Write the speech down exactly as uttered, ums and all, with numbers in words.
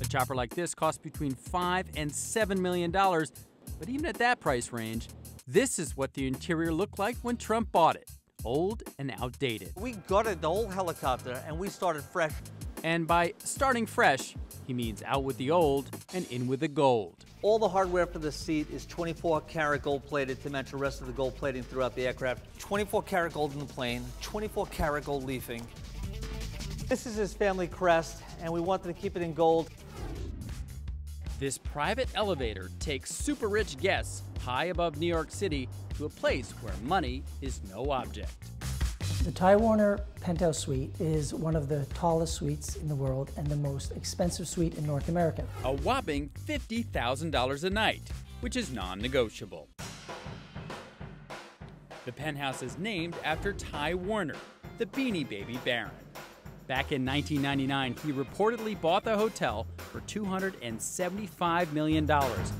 A chopper like this costs between five and seven million dollars, but even at that price range, this is what the interior looked like when Trump bought it, old and outdated. We gutted the old helicopter and we started fresh. And by starting fresh, he means out with the old and in with the gold. All the hardware for the seat is twenty-four karat gold-plated, to match the rest of the gold plating throughout the aircraft. twenty-four karat gold in the plane, twenty-four karat gold leafing. This is his family crest, and we wanted to keep it in gold. This private elevator takes super-rich guests high above New York City to a place where money is no object. The Ty Warner Penthouse Suite is one of the tallest suites in the world and the most expensive suite in North America. A whopping fifty thousand dollars a night, which is non-negotiable. The penthouse is named after Ty Warner, the Beanie Baby Baron. Back in nineteen ninety-nine, he reportedly bought the hotel for two hundred seventy-five million dollars.